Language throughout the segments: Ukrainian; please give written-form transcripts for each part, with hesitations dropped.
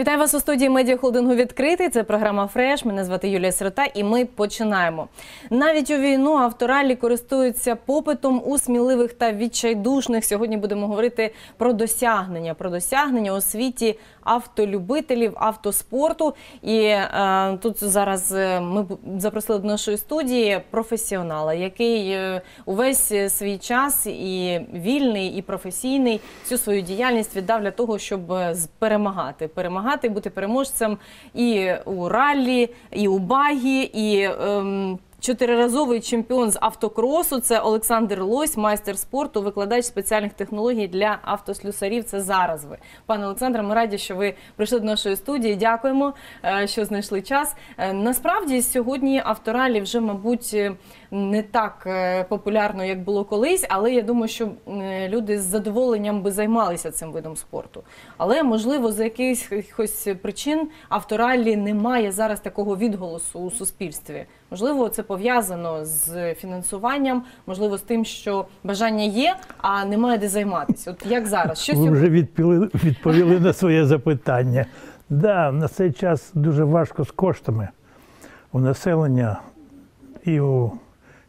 Вітаю вас у студії медіахолдингу «Відкритий». Це програма «Фреш». Мене звати Юлія Сирота і ми починаємо. Навіть у війну авторалі користуються попитом у сміливих та відчайдушних. Сьогодні будемо говорити про досягнення у світі автолюбителів, автоспорту. І тут зараз ми запросили до нашої студії професіонала, який увесь свій час і вільний, і професійний, всю свою діяльність віддав для того, щоб перемагати, бути переможцем і у раллі, і у багі, і чотириразовий чемпіон з автокросу – це Олександр Лось, майстер спорту, викладач спеціальних технологій для автослюсарів. Це зараз ви. Пане Олександре, ми раді, що ви прийшли до нашої студії. Дякуємо, що знайшли час. Насправді, сьогодні авторалі вже, мабуть, не так популярно, як було колись, але я думаю, що люди з задоволенням би займалися цим видом спорту. Але, можливо, за якихось причин авторалі немає зараз такого відголосу у суспільстві. Можливо, це пов'язано з фінансуванням, можливо, з тим, що бажання є, а немає де займатися. От як зараз? Ви вже відповіли на своє запитання. Так, на цей час дуже важко з коштами у населення і у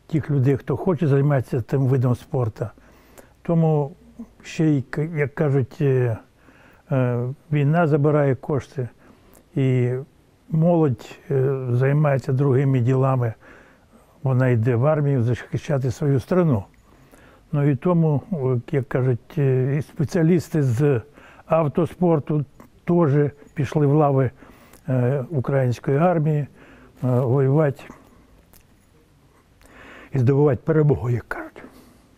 тих людей, хто хоче займатися тим видом спорту. Тому ще й, як кажуть, війна забирає кошти, і молодь займається другими ділами. Вона йде в армію захищати свою країну. Ну і тому, як кажуть, і спеціалісти з автоспорту теж пішли в лави української армії воювати і здобувати перемогу, як кажуть.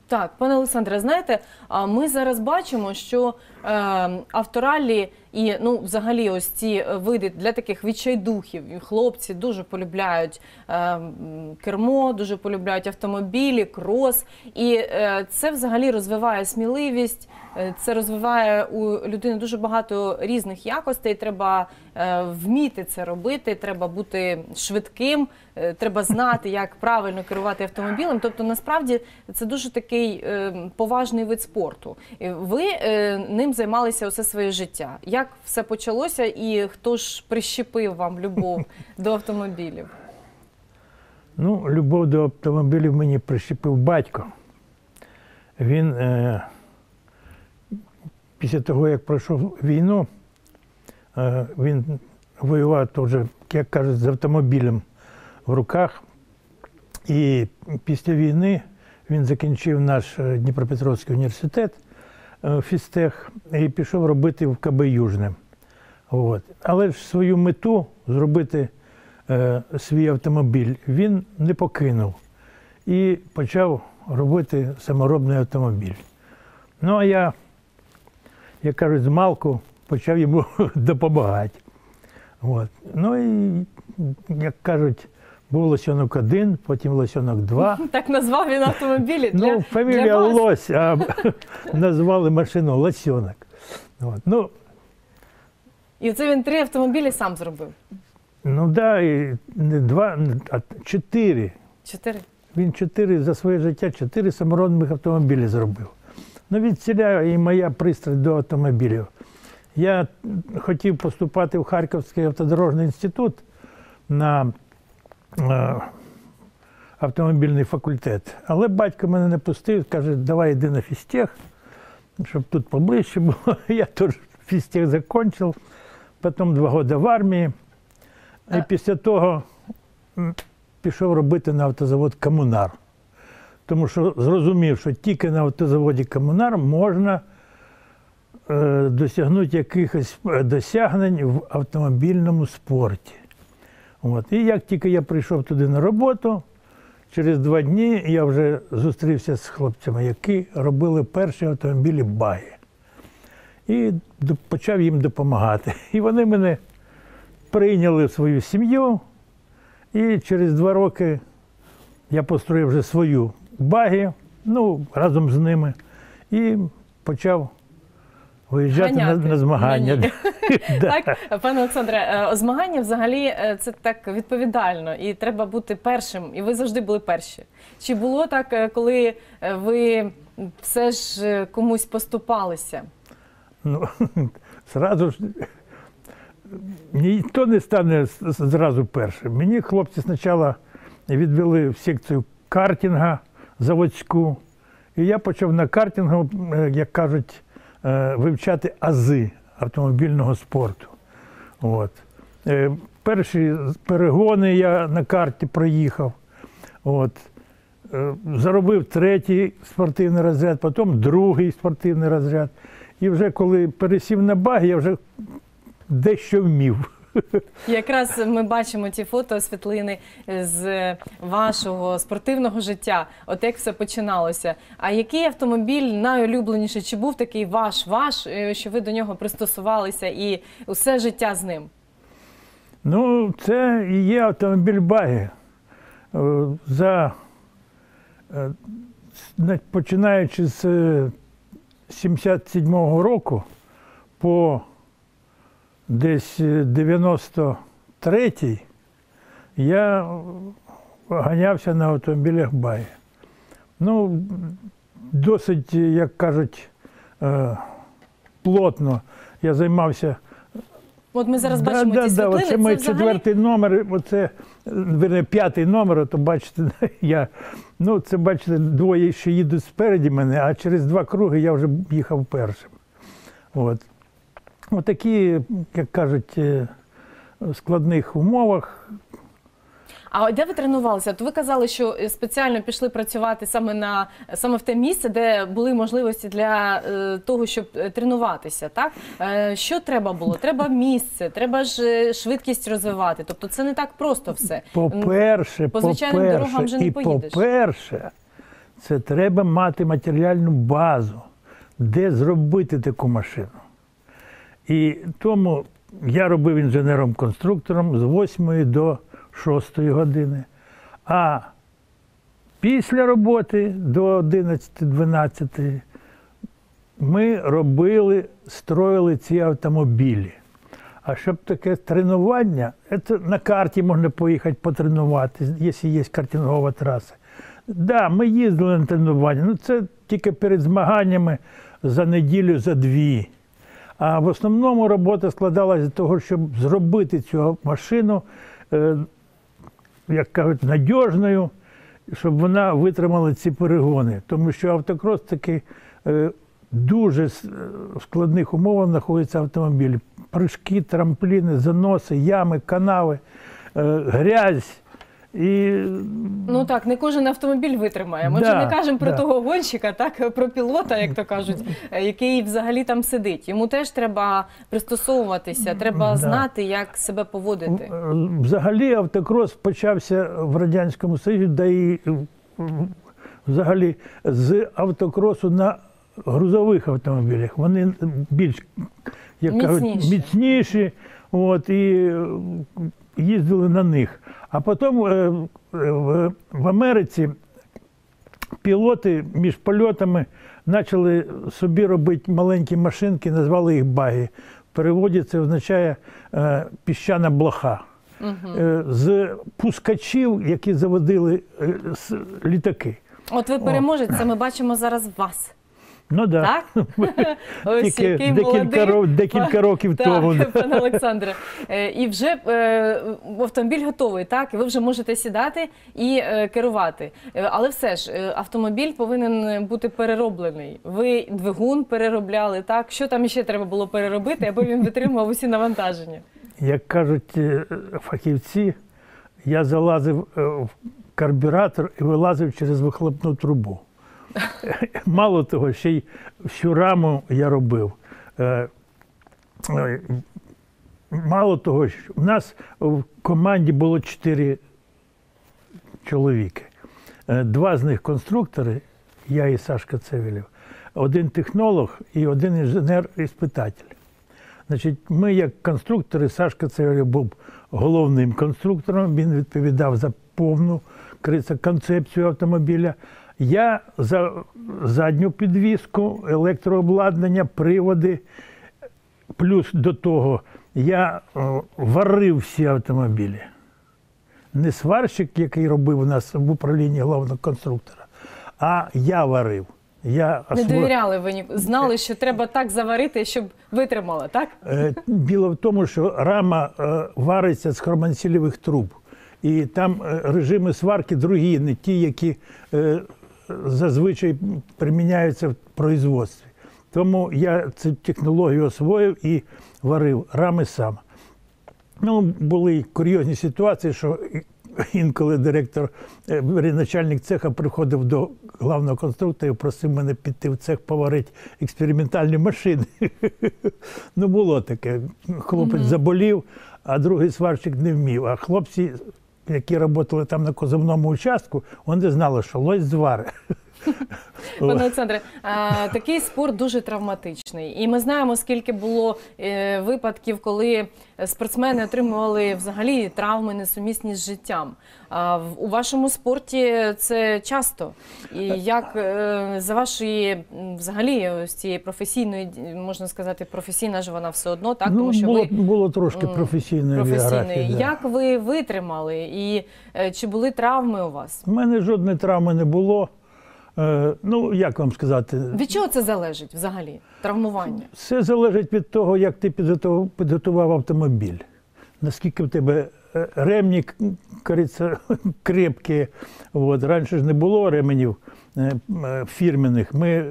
Так, пане Олександре, знаєте, ми зараз бачимо, що авторалі і, ну, взагалі ось ці види для таких відчайдухів. Хлопці дуже полюбляють кермо, дуже полюбляють автомобілі, крос. І це взагалі розвиває сміливість, це розвиває у людини дуже багато різних якостей. Треба вміти це робити, треба бути швидким, треба знати, як правильно керувати автомобілем. Тобто, насправді, це дуже такий поважний вид спорту. Ви ним займалися усе своє життя. Як все почалося і хто ж прищепив вам любов до автомобілів? Ну, любов до автомобілів мені прищепив батько. Він після того, як пройшов війну, він воював теж, як кажуть, з автомобілем в руках. І після війни він закінчив наш Дніпропетровський університет, Фістех, і пішов робити в КБ Южне. Але ж свою мету зробити свій автомобіль він не покинув і почав робити саморобний автомобіль. Ну а я, як кажуть, з малку почав йому допомагати. Ну і, як кажуть, був Лосьонок-1, потім Лосьонок-2. Так назвав він автомобілі для вас? Ну, фамілія Лось, а назвали машину Лосьонок. І оце він 3 автомобілі сам зробив? Ну, так, не 2, а 4. 4? Він 4 за своє життя, 4 саморобних автомобілі зробив. Ну, відсіля і моя пристрасть до автомобілів. Я хотів поступати в Харківський автодорожний інститут на автомобільний факультет. Але батько мене не пустив, каже, давай йди на фізтех, щоб тут поближче було. Я теж фізтех закінчив, потім 2 роки в армії. І після того пішов робити на автозавод «Комунар». Тому що зрозумів, що тільки на автозаводі «Комунар» можна досягнути якихось досягнень в автомобільному спорті. І як тільки я прийшов туди на роботу, через 2 дні я вже зустрівся з хлопцями, які робили перші автомобілі баги. І почав їм допомагати. І вони мене прийняли в свою сім'ю. І через 2 роки я построїв вже свою баги, ну, разом з ними. І почав виїжджати на змагання. Так, пане Олександре, змагання взагалі це так відповідально і треба бути першим, і ви завжди були перші. Чи було так, коли ви все ж комусь поступалися? Ну, одразу ж Ніхто не стане зразу першим. Мені хлопці спочатку відвели в секцію картингу заводську. І я почав на картингу, як кажуть, вивчати ази автомобільного спорту. От. Перші перегони я на карті проїхав. От. Заробив третій спортивний розряд, потім другий спортивний розряд. І вже коли пересів на баг, я вже дещо вмів. Якраз ми бачимо ті фото, світлини з вашого спортивного життя. От як все починалося. А який автомобіль найулюбленіший? Чи був такий ваш, що ви до нього пристосувалися і усе життя з ним? Ну, це і є автомобіль баги. Починаючи з 77-го року по десь 93-й я ганявся на автомобілях баги. Ну, досить, як кажуть, плотно я займався. От ми зараз бачимо ці світлини. Це мій четвертий номер, оце, верніше, п'ятий номер, то бачите, я, ну, це, бачите, двоє ще їдуть спереді мене, а через два круги я вже їхав першим. От. Отакі, як кажуть, складних умовах. А де ви тренувалися? То ви казали, що спеціально пішли працювати саме в те місце, де були можливості для того, щоб тренуватися, так? Що треба було? Треба місце, треба ж швидкість розвивати. Тобто це не так просто все. По-перше, це треба мати матеріальну базу, де зробити таку машину. І тому я робив інженером-конструктором з 8 до 6 години, а після роботи до 11-12 ми робили, строїли ці автомобілі. А щоб таке тренування, це на карті можна поїхати потренуватися, якщо є картингова траса. Да, ми їздили на тренування, ну це тільки перед змаганнями за неділю, за дві. А в основному робота складалася з того, щоб зробити цю машину, як кажуть, надіжною, щоб вона витримала ці перегони. Тому що автокрос таки дуже в складних умовах знаходяться автомобілі. Прыжки, трампліни, заноси, ями, канави, грязь. Ну так, не кожен автомобіль витримає. Ми вже не кажемо про того гонщика, так, про пілота, як то кажуть, який взагалі там сидить. Йому теж треба пристосовуватися, треба знати, як себе поводити. Взагалі автокрос почався в Радянському Союзі, да і взагалі з автокросу на грузових автомобілях. Вони більш, як кажуть, міцніші, і їздили на них. А потім в Америці пілоти між польотами почали собі робити маленькі машинки, назвали їх баги. В переводі це означає піщана блоха. З пускачів, які заводили літаки. От ви переможець, це ми бачимо зараз вас. Ну так, тільки декілька років тому. Так, пане Олександре. І вже автомобіль готовий, так? І ви вже можете сідати і керувати. Але все ж, автомобіль повинен бути перероблений. Ви двигун переробляли, так? Що там ще треба було переробити, аби він витримував усі навантаження? Як кажуть фахівці, я залазив в карбюратор і вилазив через вихлопну трубу. Мало того, ще й всю раму я робив. Мало того, що в нас в команді було 4 чоловіки. 2 з них конструктори, я і Сашка Цивілєв, 1 технолог і 1 інженер-іспитатель. Значить, ми як конструктори, Сашка Цивілєв був головним конструктором, він відповідав за повну концепцію автомобіля. Я за задню підвіску, електрообладнання, приводи, плюс до того я варив всі автомобілі. Не сварщик, який робив у нас в управлінні головного конструктора, а я варив. Не довіряли ви, знали, що треба так заварити, щоб витримало, так? Діло в тому, що рама вариться з хроманцелевих труб. І там режими сварки другі, не ті, які зазвичай приміняються в производстві. Тому я цю технологію освоїв і варив рами сам. Ну, були курйозні ситуації, що інколи директор, начальник цеха приходив до головного конструктора і просив мене піти в цех поварити експериментальні машини. Ну, було таке. Хлопець заболів, а другий сварщик не вмів. А хлопці, які працювали там на козовному участку, вони знали, що Лось звари. Пане Олександре, такий спорт дуже травматичний. І ми знаємо, скільки було випадків, коли спортсмени отримували взагалі травми несумісні з життям. У вашому спорті це часто. І як за вашої взагалі ось цієї професійної, можна сказати, професійна ж вона все одно, так? Тому що ви... Було трошки професійної біографії. Як ви витримали? І чи були травми у вас? У мене жодної травми не було. Ну, як вам сказати? Від чого це залежить взагалі, травмування? Все залежить від того, як ти підготував автомобіль. Наскільки в тебе ремні крепкі. Раніше ж не було ременів фірменних. Ми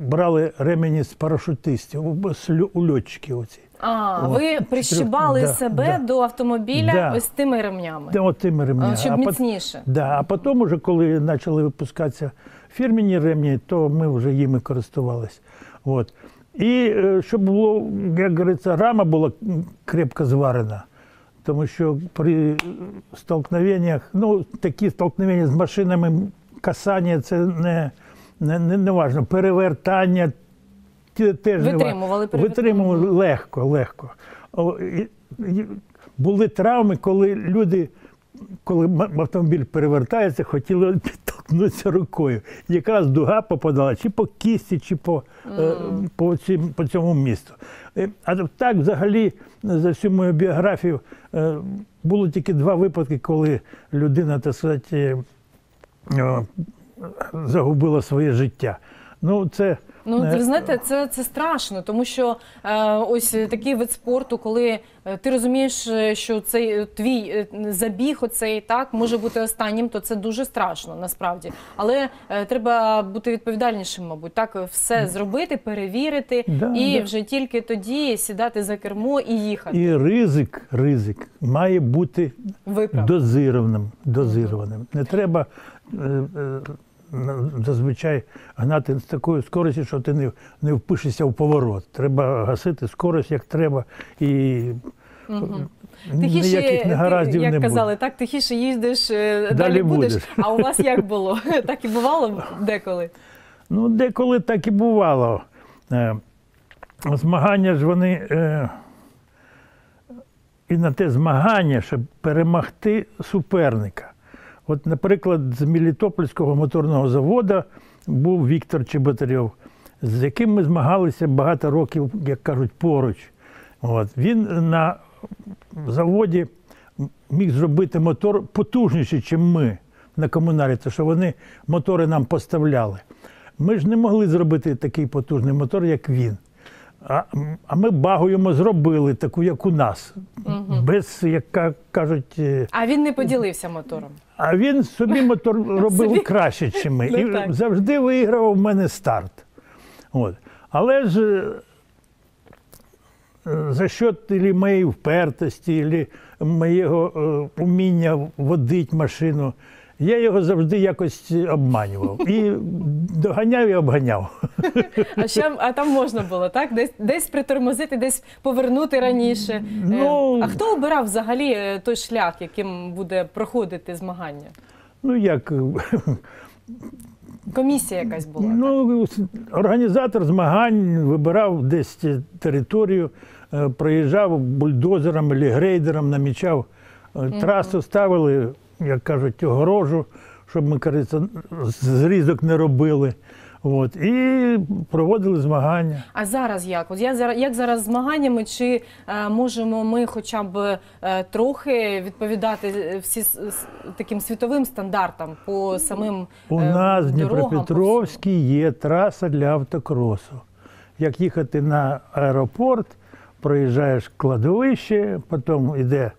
брали ремені з парашутистів, у льотчиків оці. А, ви прищібали себе до автомобіля ось тими ремнями? Ось тими ремнями. Щоб міцніше. А потім уже, коли почали випускатися фірмені ремні, то ми вже їми користувалися. І щоб було, як говориться, рама була крепко зварена. Тому що при столкновеннях, ну, такі столкновення з машинами, касання, це не важливо, перевертання, витримували легко. Були травми, коли люди, коли автомобіль перевертається, хотіли підтолкнутися рукою. Якраз дуга попадала чи по кісті, чи по цьому місту. А так взагалі за всю мою біографію було тільки два випадки, коли людина, так сказати, загубила своє життя. Ну, це... Ну, ви знаєте, це страшно, тому що ось такий вид спорту, коли ти розумієш, що твій забіг оцей, так, може бути останнім, то це дуже страшно, насправді. Але треба бути відповідальнішим, мабуть, так, все зробити, перевірити і вже тільки тоді сідати за кермо і їхати. І ризик має бути дозированим. Не треба... зазвичай гнати з такою скоростю, що ти не впишешся в поворот. Треба гасити скорость, як треба, і ніяких негараздів не буде. Як казали, так, тихіше їздиш, далі будеш. А у вас як було? Так і бувало деколи? Ну, деколи так і бувало. Змагання ж вони... І на те змагання, щоб перемогти суперника. От, наприклад, з Мелітопольського моторного заводу був Віктор Чеботарев, з яким ми змагалися багато років, як кажуть, поруч. Він на заводі міг зробити мотор потужніший, ніж ми на Комунарі, тому що вони мотори нам поставляли. Ми ж не могли зробити такий потужний мотор, як він. А ми багуємо зробили, таку, як у нас, без, як кажуть... А він не поділився мотором? А він собі мотор робив краще, ніж ми. І завжди вигравав в мене старт. Але ж за счет моєї впертості, моєго уміння водити машину, я його завжди якось обманював. І доганяв, і обганяв. А там можна було, так? Десь притормозити, десь повернути раніше. А хто обирав взагалі той шлях, яким буде проходити змагання? Ну, як... Комісія якась була? Ну, організатор змагань вибирав десь територію, проїжджав бульдозером або грейдером, намічав трасу, ставили... як кажуть, огорожу, щоб ми, кажуть, зрізок не робили. і проводили змагання. А зараз як? Як зараз змаганнями? Чи можемо ми хоча б трохи відповідати таким світовим стандартам по самим дорогам? У нас в Дніпропетровській є траса для автокросу. Як їхати на аеропорт, проїжджаєш кладовище, потім йде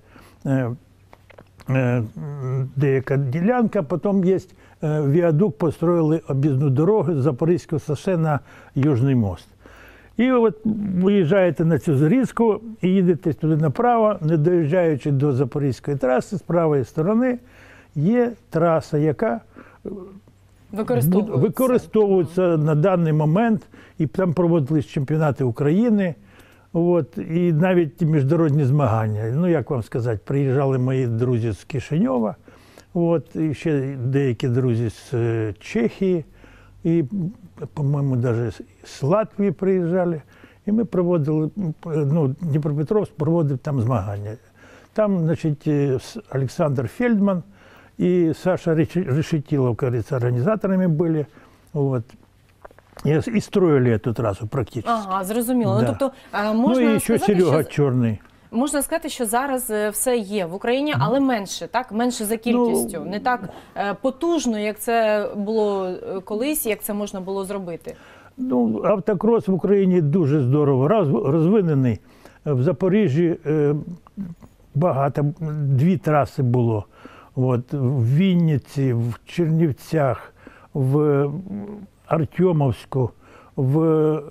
деяка ділянка, потім є віадук, построїли об'їзну дорогу з Запорізького шосе на Южний мост. І от виїжджаєте на цю зрізку і їдете туди направо, не доїжджаючи до Запорізької траси, з правої сторони є траса, яка використовується на даний момент, і там проводились чемпіонати України, і навіть міжнародні змагання. Ну, як вам сказати, приїжджали мої друзі з Кишиньова, і ще деякі друзі з Чехії, і, по-моєму, навіть з Латвії приїжджали. І ми проводили, ну, Дніпропетровськ проводив там змагання. Там, значить, Александр Фельдман и Саша Решетилов, кажется, организаторами были, и строили эту трассу практически. Ага, зрозуміло. Да. Ну, тобто, можна і ще Серега Чорний. Можна сказати, що зараз все є в Україні, але менше, так? Менше за кількістю, не так потужно, як це було колись, як це можна було зробити. Ну, автокрос в Україні дуже здорово розвинений. В Запоріжжі багато, дві траси було. В Вінниці, в Чернівцях, в Артемовську, в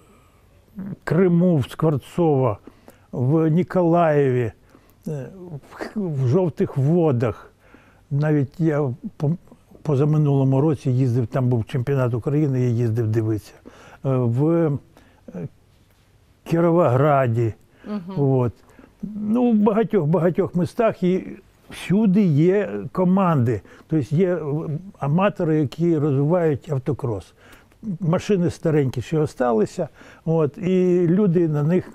Криму, в Скворцово, в Ніколаєві, в Жовтих Водах. Навіть я позаминулому році їздив, там був чемпіонат України, я їздив дивитися. В Кіровограді, в багатьох містах. Всюди є команди, тобто є аматори, які розвивають автокрос. Машини старенькі ще залишилися, і люди на них,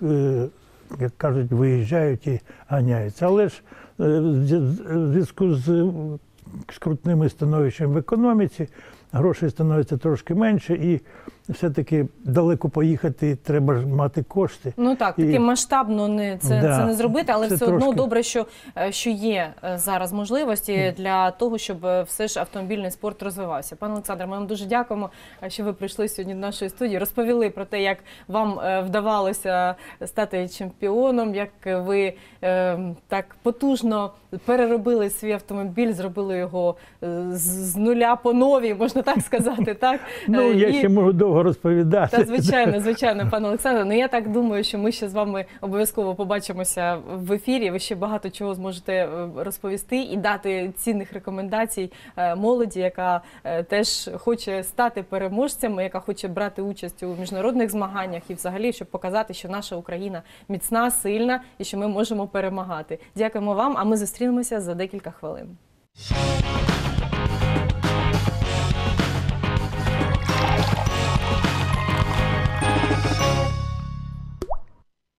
як кажуть, виїжджають і ганяються. Але ж в зв'язку з скрутними становищами в економіці грошей становиться трошки менше, і все-таки далеко поїхати треба мати кошти. Ну так, таки масштабно це не зробити, але все одно добре, що є зараз можливості для того, щоб все ж автомобільний спорт розвивався. Пане Олександре, ми вам дуже дякуємо, що ви прийшли сьогодні до нашої студії, розповіли про те, як вам вдавалося стати чемпіоном, як ви так потужно переробили свій автомобіль, зробили його з нуля по новій, можна так сказати. Ну, я ще можу довго розповідати. Та, звичайно, звичайно, пане Олександре. Ну, я так думаю, що ми ще з вами обов'язково побачимося в ефірі. Ви ще багато чого зможете розповісти і дати цінних рекомендацій молоді, яка теж хоче стати переможцем, яка хоче брати участь у міжнародних змаганнях і взагалі, щоб показати, що наша Україна міцна, сильна і що ми можемо перемагати. Дякуємо вам, а ми зустрінемося за декілька хвилин.